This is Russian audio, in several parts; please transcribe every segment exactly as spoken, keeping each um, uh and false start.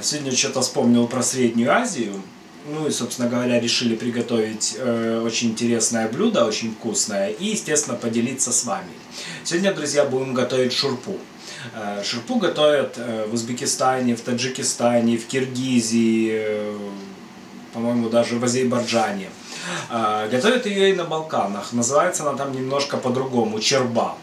Сегодня что-то вспомнил про Среднюю Азию. Ну и, собственно говоря, решили приготовить э, очень интересное блюдо, очень вкусное. И, естественно, поделиться с вами. Сегодня, друзья, будем готовить шурпу. Э, шурпу готовят э, в Узбекистане, в Таджикистане, в Киргизии, э, по-моему, даже в Азербайджане. Э, готовят ее и на Балканах. Называется она там немножко по-другому – черба.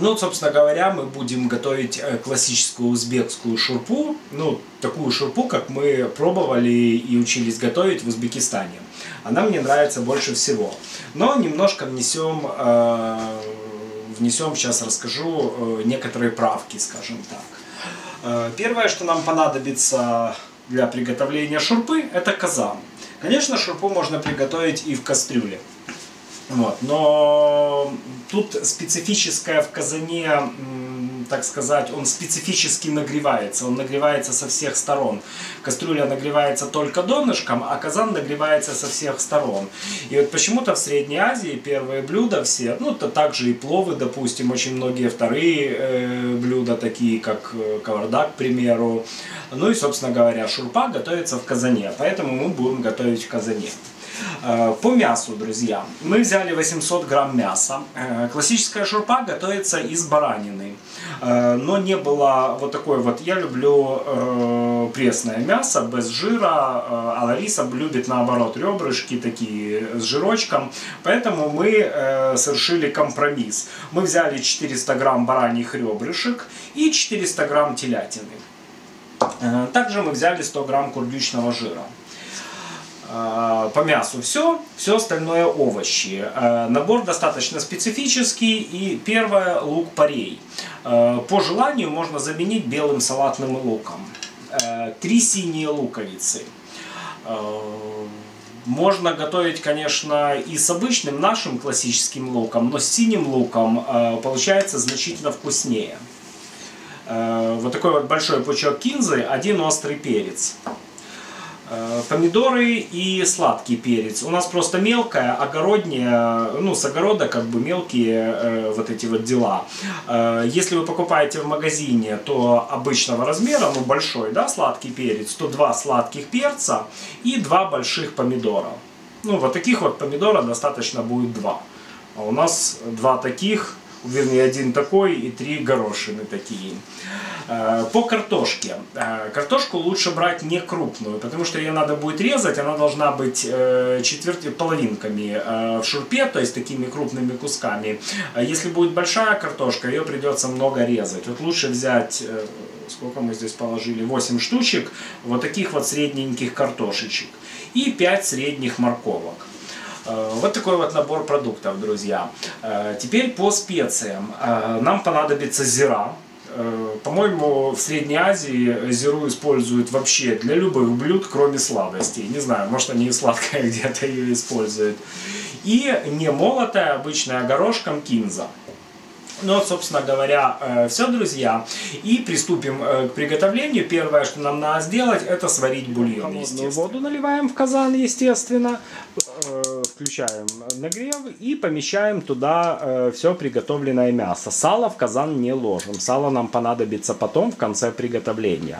Ну, собственно говоря, мы будем готовить классическую узбекскую шурпу, ну, такую шурпу, как мы пробовали и учились готовить в Узбекистане. Она мне нравится больше всего. Но немножко внесем, э, внесем сейчас расскажу, э, некоторые правки, скажем так. Э, первое, что нам понадобится для приготовления шурпы, это казан. Конечно, шурпу можно приготовить и в кастрюле. Вот, но тут специфическое в казане, так сказать, он специфически нагревается, он нагревается со всех сторон. Кастрюля нагревается только донышком, а казан нагревается со всех сторон. И вот почему-то в Средней Азии первые блюда все, ну то также и пловы, допустим, очень многие вторые э, блюда, такие как кавардак, к примеру. Ну и, собственно говоря, шурпа готовится в казане, поэтому мы будем готовить в казане. По мясу, друзья, мы взяли восемьсот грамм мяса. Классическая шурпа готовится из баранины, но не было вот такой вот, я люблю пресное мясо, без жира, а Лариса любит наоборот ребрышки такие с жирочком, поэтому мы совершили компромисс. Мы взяли четыреста грамм бараньих ребрышек и четыреста грамм телятины. Также мы взяли сто грамм курдючного жира. По мясу все, все остальное овощи. Набор достаточно специфический. И первое, лук-порей. По желанию можно заменить белым салатным луком. Три синие луковицы. Можно готовить, конечно, и с обычным нашим классическим луком, но с синим луком получается значительно вкуснее. Вот такой вот большой пучок кинзы, один острый перец. Помидоры и сладкий перец. У нас просто мелкая, огородняя, ну с огорода как бы мелкие э, вот эти вот дела. Э, если вы покупаете в магазине, то обычного размера, ну большой, да, сладкий перец, то два сладких перца и два больших помидора. Ну вот таких вот помидора достаточно будет два. А у нас два таких, вернее один такой и три горошины такие. По картошке. Картошку лучше брать не крупную, потому что ее надо будет резать, она должна быть четверти, половинками в шурпе, то есть такими крупными кусками. Если будет большая картошка, ее придется много резать. Вот лучше взять, сколько мы здесь положили, восемь штучек, вот таких вот средненьких картошечек и пять средних морковок. Вот такой вот набор продуктов, друзья. Теперь по специям. Нам понадобится зира. По-моему, в Средней Азии зиру используют вообще для любых блюд, кроме сладостей. Не знаю, может они и сладкое где-то ее используют. И не молотая, обычная горошком кинза. Ну, собственно говоря, все, друзья. И приступим к приготовлению. Первое, что нам надо сделать, это сварить бульон, естественно. Воду наливаем в казан, естественно. Включаем нагрев и помещаем туда все приготовленное мясо. Сало в казан не ложим. Сало нам понадобится потом, в конце приготовления.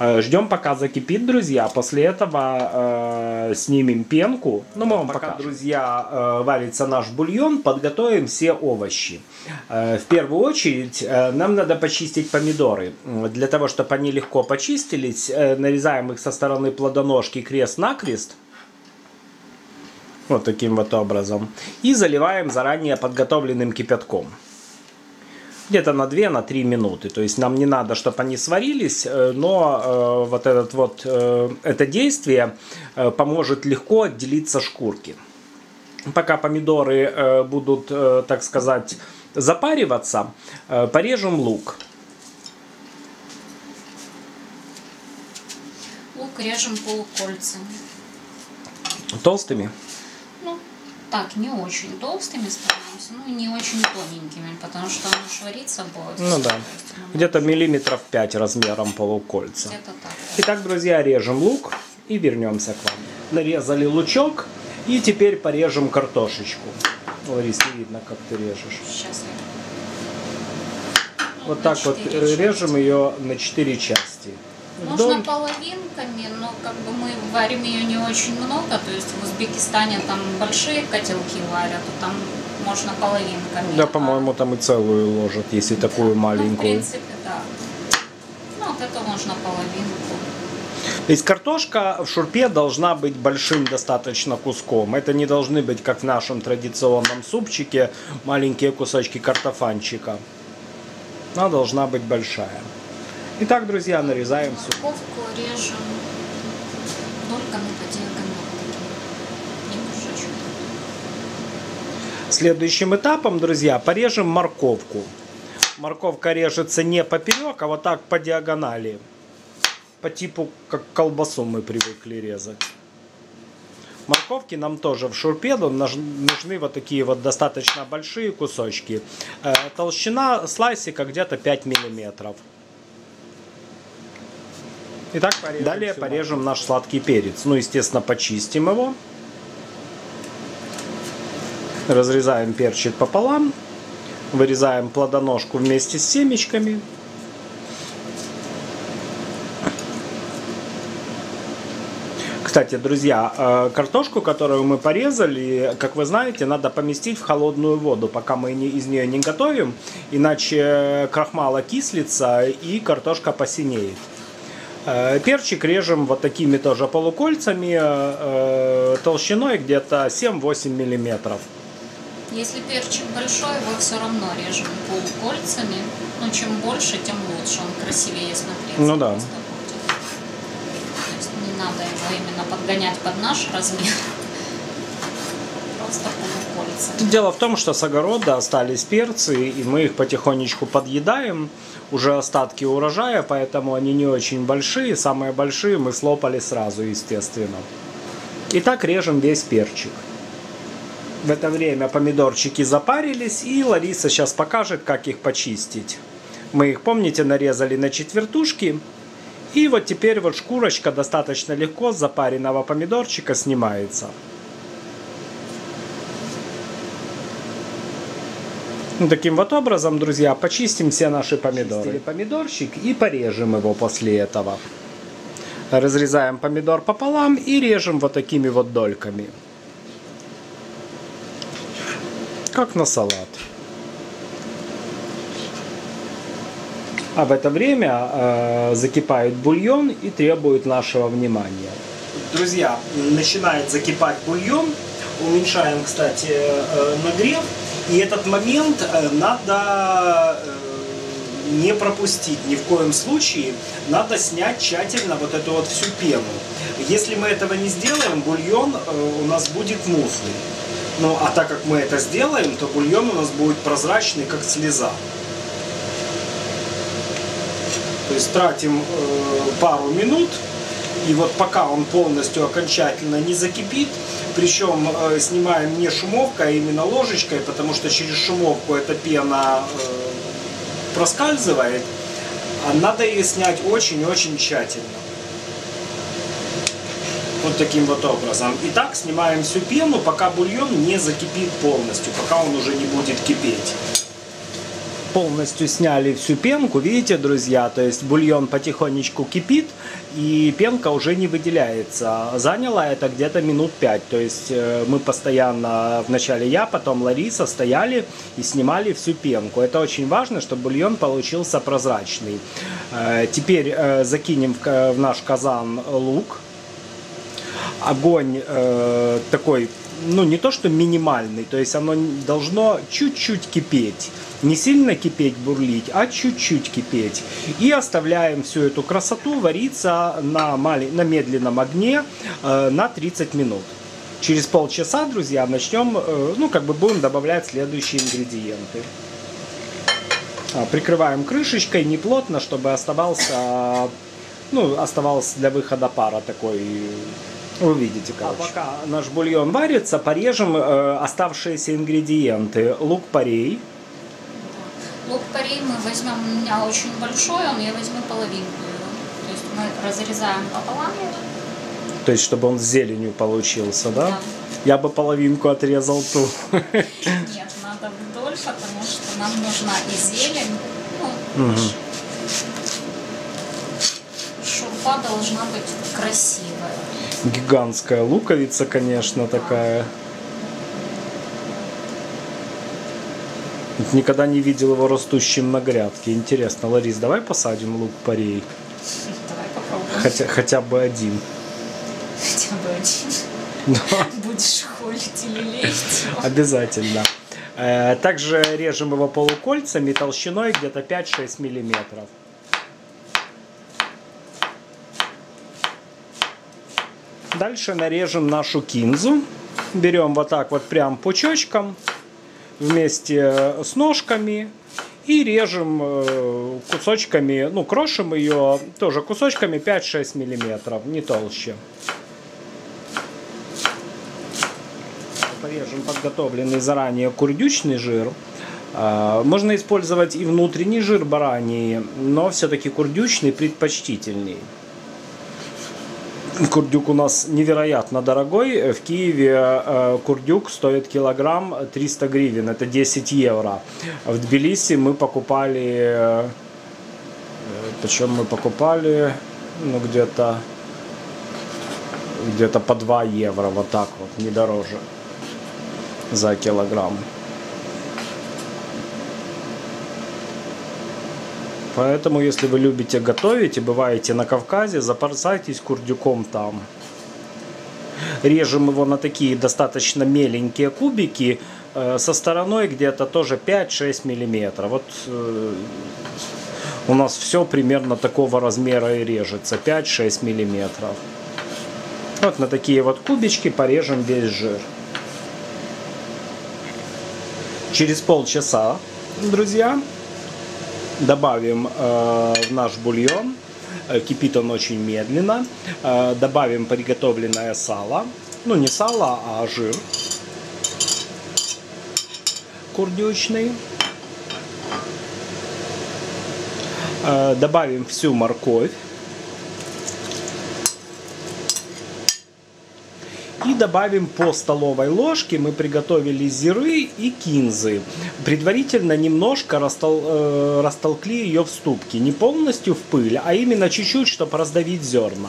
Ждем, пока закипит, друзья. После этого снимем пенку. Ну, мы вам пока, покажем. Друзья, варится наш бульон, подготовим все овощи. В первую очередь нам надо почистить помидоры. Для того, чтобы они легко почистились, нарезаем их со стороны плодоножки крест-накрест. Вот таким вот образом. И заливаем заранее подготовленным кипятком. Где-то на две-три минуты. То есть нам не надо, чтобы они сварились, но вот, этот вот это действие поможет легко отделиться шкурки. Пока помидоры будут, так сказать, запариваться, порежем лук. Лук режем полукольцами. Толстыми? Ну, так, не очень толстыми стараемся, ну и не очень тоненькими, потому что оно шварится будет. Ну да, где-то миллиметров пять размером полукольца. Где-то так. Итак, друзья, режем лук и вернемся к вам. Нарезали лучок и теперь порежем картошечку. Ларис, не видно, как ты режешь. Сейчас я. Вот так вот режем ее на четыре части. Можно половинками, но как бы мы варим ее не очень много, то есть в Узбекистане там большие котелки варят, там можно половинками. Да, по-моему, там и целую ложат, если да. такую маленькую. Ну, в принципе, да. Ну, вот это можно половинку. То есть картошка в шурпе должна быть большим достаточно куском. Это не должны быть, как в нашем традиционном супчике, маленькие кусочки картофанчика. Она должна быть большая. Итак, друзья, нарезаем суп. Морковку режем дольками, поделками. Следующим этапом, друзья, порежем морковку. Морковка режется не поперек, а вот так по диагонали. По типу, как колбасу мы привыкли резать. Морковки нам тоже в шурпе нужны вот такие вот достаточно большие кусочки. Толщина слайсика где-то пять миллиметров. Итак, порежем далее порежем морковку. Наш сладкий перец. Ну, естественно, почистим его. Разрезаем перчик пополам. Вырезаем плодоножку вместе с семечками. Кстати, друзья, картошку, которую мы порезали, как вы знаете, надо поместить в холодную воду, пока мы из нее не готовим, иначе крахмал окислится и картошка посинеет. Перчик режем вот такими тоже полукольцами, толщиной где-то семь-восемь миллиметров. Если перчик большой, его все равно режем полукольцами, но чем больше, тем лучше, он красивее смотрится. Ну да. Не надо его именно подгонять под наш размер. Просто полукольцами. Дело в том, что с огорода остались перцы, и мы их потихонечку подъедаем. Уже остатки урожая, поэтому они не очень большие. Самые большие мы слопали сразу, естественно. Итак, режем весь перчик. В это время помидорчики запарились, и Лариса сейчас покажет, как их почистить. Мы их, помните, нарезали на четвертушки. И вот теперь вот шкурочка достаточно легко с запаренного помидорчика снимается. Ну, таким вот образом, друзья, почистим все наши помидоры. Почистили помидорчик и порежем его после этого. Разрезаем помидор пополам и режем вот такими вот дольками. Как на салат. А в это время э, закипает бульон и требует нашего внимания. Друзья, начинает закипать бульон. Уменьшаем, кстати, э, нагрев. И этот момент э, надо э, не пропустить ни в коем случае. Надо снять тщательно вот эту вот всю пену. Если мы этого не сделаем, бульон э, у нас будет мутный. Ну, а так как мы это сделаем, то бульон у нас будет прозрачный, как слеза. То есть тратим э, пару минут, и вот пока он полностью окончательно не закипит, причем э, снимаем не шумовкой, а именно ложечкой, потому что через шумовку эта пена э, проскальзывает, а надо ее снять очень-очень тщательно. Вот таким вот образом. И так снимаем всю пену, пока бульон не закипит полностью, пока он уже не будет кипеть. Полностью сняли всю пенку, видите, друзья, то есть бульон потихонечку кипит, и пенка уже не выделяется. Заняло это где-то минут пять, то есть мы постоянно, вначале я, потом Лариса, стояли и снимали всю пенку. Это очень важно, чтобы бульон получился прозрачный. Теперь закинем в наш казан лук. Огонь такой, ну не то что минимальный, то есть оно должно чуть-чуть кипеть. Не сильно кипеть, бурлить, а чуть-чуть кипеть. И оставляем всю эту красоту вариться на, мали... на медленном огне э, на тридцать минут. Через полчаса, друзья, начнем, э, ну как бы будем добавлять следующие ингредиенты. Прикрываем крышечкой неплотно, чтобы оставался, ну, оставался для выхода пара такой... Вы видите, короче. А пока наш бульон варится, порежем э, оставшиеся ингредиенты. Лук-порей. Лук-порей мы возьмем, у меня очень большой, он, я возьму половинку. То есть мы разрезаем пополам. То есть, чтобы он с зеленью получился, да? Да. Я бы половинку отрезал ту. Нет, надо вдоль, потому что нам нужна и зелень, форму, угу. Шурпа должна быть красивая. Гигантская луковица, конечно, такая. Никогда не видел его растущим на грядке. Интересно, Ларис, давай посадим лук-порей? Давай попробуем. Хотя, хотя бы один. Хотя бы один. Да. Будешь холить или лезть. Обязательно. Также режем его полукольцами толщиной где-то пять-шесть миллиметров. Дальше нарежем нашу кинзу. Берем вот так вот прям пучочком. Вместе с ножками и режем кусочками, ну, крошим ее тоже кусочками пять-шесть миллиметров, не толще. Порежем подготовленный заранее курдючный жир. Можно использовать и внутренний жир бараний, но все-таки курдючный предпочтительней. Курдюк у нас невероятно дорогой. В Киеве курдюк стоит килограмм триста гривен, это десять евро. В Тбилиси мы покупали, причем мы покупали, ну, где-то где-то по два евро, вот так вот, не дороже за килограмм. Поэтому, если вы любите готовить и бываете на Кавказе, запасайтесь курдюком там. Режем его на такие достаточно меленькие кубики, со стороной где-то тоже пять-шесть миллиметров. Вот у нас все примерно такого размера и режется, пять-шесть миллиметров. Вот на такие вот кубички порежем весь жир. Через полчаса, друзья, добавим э, в наш бульон, кипит он очень медленно, э, добавим приготовленное сало, ну не сало, а жир курдючный, э, добавим всю морковь и добавим по столовой ложке. Мы приготовили зиры и кинзы. Предварительно немножко растол... растолкли ее в ступке. Не полностью в пыль, а именно чуть-чуть, чтобы раздавить зерна.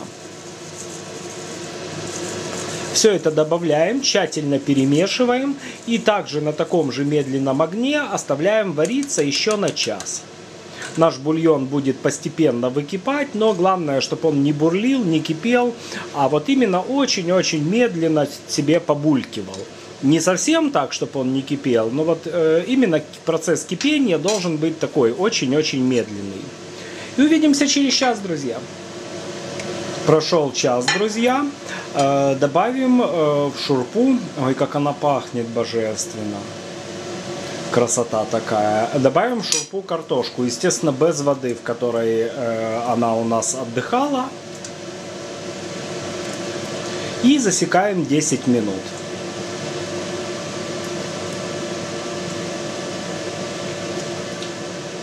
Все это добавляем, тщательно перемешиваем. И также на таком же медленном огне оставляем вариться еще на час. Наш бульон будет постепенно выкипать, но главное, чтобы он не бурлил, не кипел, а вот именно очень-очень медленно себе побулькивал. Не совсем так, чтобы он не кипел, но вот э, именно процесс кипения должен быть такой, очень-очень медленный. И увидимся через час, друзья. Прошел час, друзья. Э, добавим э, в шурпу. Ой, как она пахнет божественно. Красота такая. Добавим в шурпу картошку, естественно, без воды, в которой э, она у нас отдыхала. И засекаем десять минут.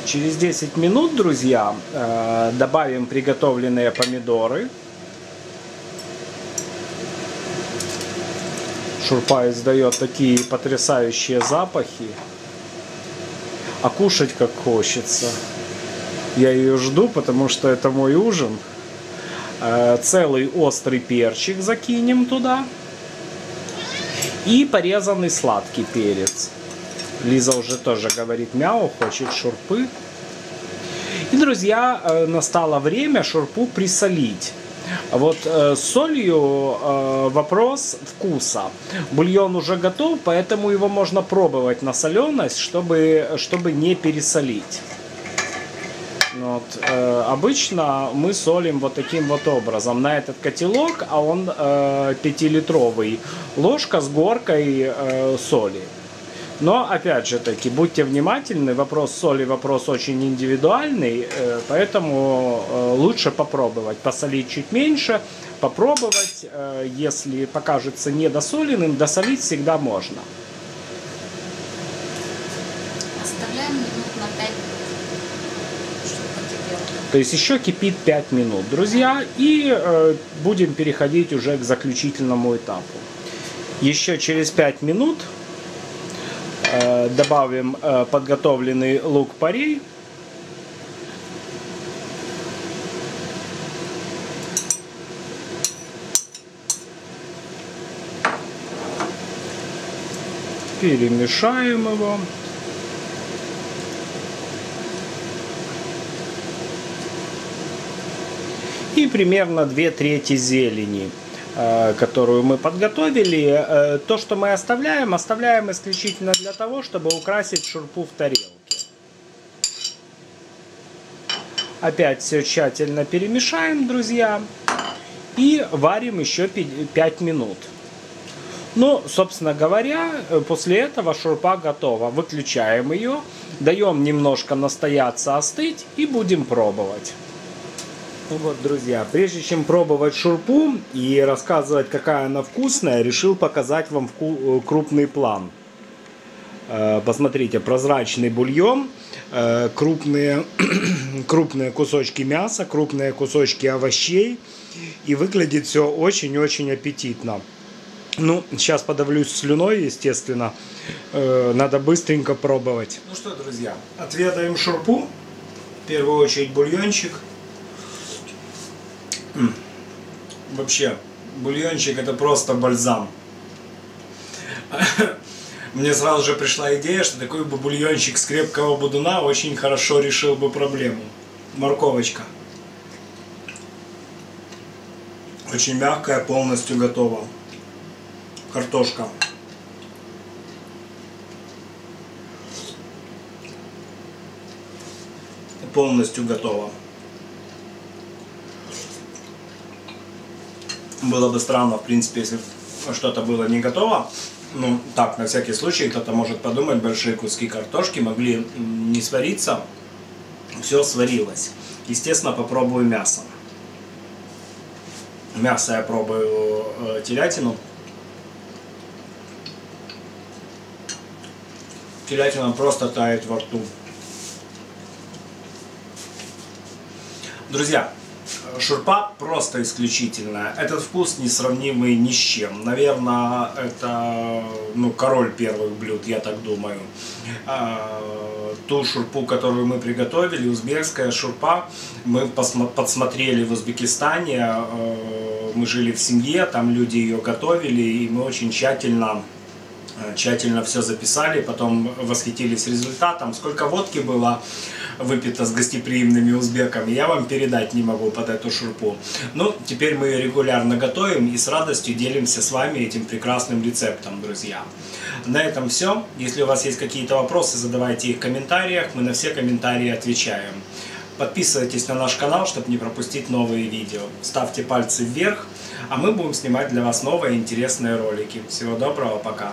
Через десять минут, друзья, э, добавим приготовленные помидоры. Шурпа издает такие потрясающие запахи. А кушать как хочется. Я ее жду, потому что это мой ужин. Целый острый перчик закинем туда. И порезанный сладкий перец. Лиза уже тоже говорит мяу, хочет шурпы. И, друзья, настало время шурпу присолить. Вот э, с солью э, вопрос вкуса. Бульон уже готов, поэтому его можно пробовать на соленость, чтобы, чтобы не пересолить. Вот, э, обычно мы солим вот таким вот образом. На этот котелок, а он э, пятилитровый, ложка с горкой э, соли. Но, опять же таки, будьте внимательны, вопрос соли, вопрос очень индивидуальный, поэтому лучше попробовать. Посолить чуть меньше, попробовать, если покажется недосоленным, досолить всегда можно. Оставляем минут на пять, чтобы покипело. То есть еще кипит пять минут, друзья, и будем переходить уже к заключительному этапу. Еще через пять минут... добавим подготовленный лук-порей перемешаем его. И примерно две трети зелени, которую мы подготовили. То, что мы оставляем, оставляем исключительно для того, чтобы украсить шурпу в тарелке. Опять все тщательно перемешаем, друзья. И варим еще пять минут. Ну, собственно говоря, после этого шурпа готова. Выключаем ее, даем немножко настояться, остыть и будем пробовать. Ну вот, друзья, прежде чем пробовать шурпу и рассказывать, какая она вкусная, решил показать вам крупный план. Посмотрите, прозрачный бульон, крупные, крупные кусочки мяса, крупные кусочки овощей. И выглядит все очень-очень аппетитно. Ну, сейчас подавлюсь слюной, естественно. Надо быстренько пробовать. Ну что, друзья, отведаем шурпу. В первую очередь бульончик. Вообще, бульончик — это просто бальзам. Мне сразу же пришла идея, что такой бы бульончик с крепкого будуна очень хорошо решил бы проблему. Морковочка. Очень мягкая, полностью готова. Картошка. Полностью готова. Было бы странно, в принципе, если что-то было не готово. Ну, так, на всякий случай, кто-то может подумать, большие куски картошки могли не свариться. Все сварилось. Естественно, попробую мясо. Мясо я пробую э, телятину. Телятина просто тает во рту. Друзья, шурпа просто исключительная. Этот вкус несравнимый ни с чем. Наверное, это ну, король первых блюд, я так думаю. А, ту шурпу, которую мы приготовили, узбекская шурпа, мы подсмотрели в Узбекистане. Мы жили в семье, там люди ее готовили, и мы очень тщательно, тщательно все записали, потом восхитились результатом. Сколько водки было выпито с гостеприимными узбеками, я вам передать не могу под эту шурпу. Ну, теперь мы ее регулярно готовим и с радостью делимся с вами этим прекрасным рецептом, друзья. На этом все. Если у вас есть какие-то вопросы, задавайте их в комментариях. Мы на все комментарии отвечаем. Подписывайтесь на наш канал, чтобы не пропустить новые видео. Ставьте пальцы вверх, а мы будем снимать для вас новые интересные ролики. Всего доброго, пока!